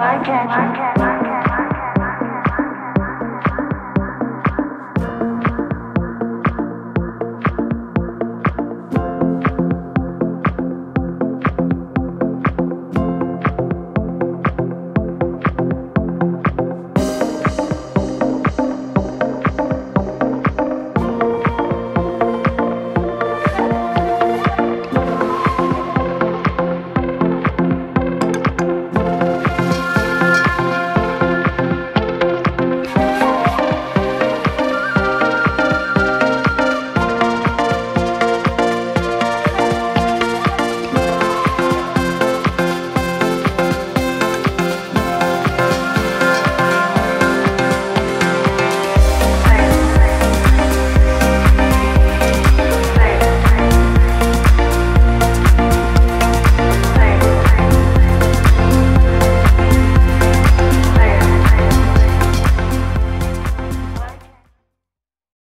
Why can't you?